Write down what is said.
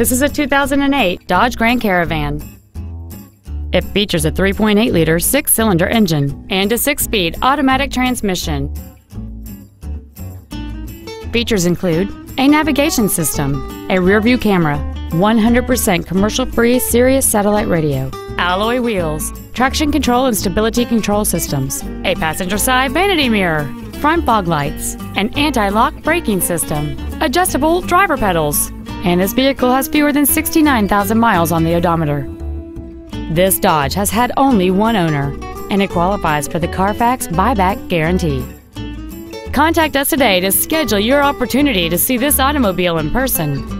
This is a 2008 Dodge Grand Caravan. It features a 3.8-liter six-cylinder engine and a six-speed automatic transmission. Features include a navigation system, a rear-view camera, 100% commercial-free Sirius satellite radio, alloy wheels, traction control and stability control systems, a passenger side vanity mirror, front fog lights, an anti-lock braking system, adjustable driver pedals, and this vehicle has fewer than 69,000 miles on the odometer. This Dodge has had only one owner, and it qualifies for the Carfax buyback guarantee. Contact us today to schedule your opportunity to see this automobile in person.